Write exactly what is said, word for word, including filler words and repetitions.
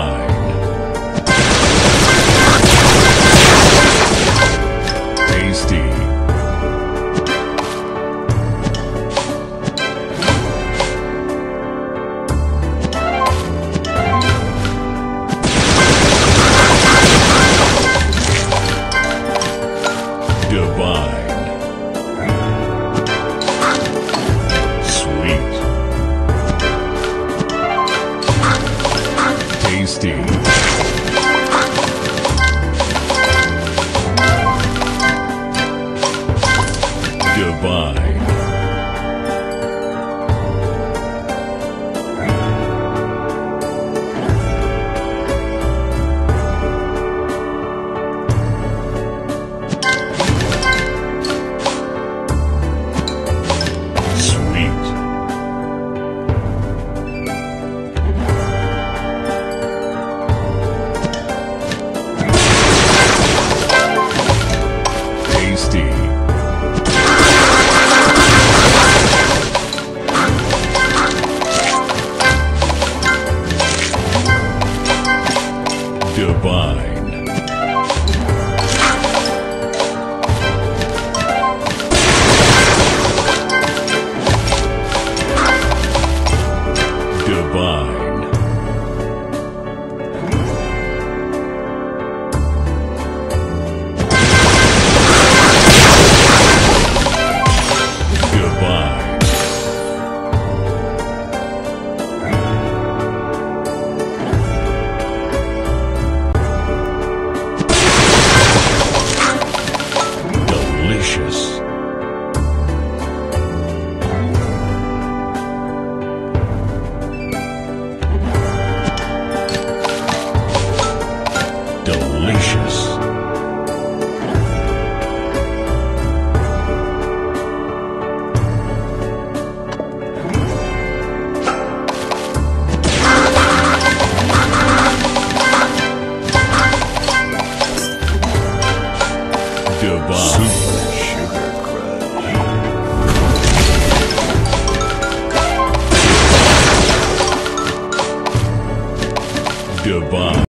mine. Tasty. Divine. Tasty. Divine. Divine. Divine. Delicious. Divine. Sugar Crush. Divine.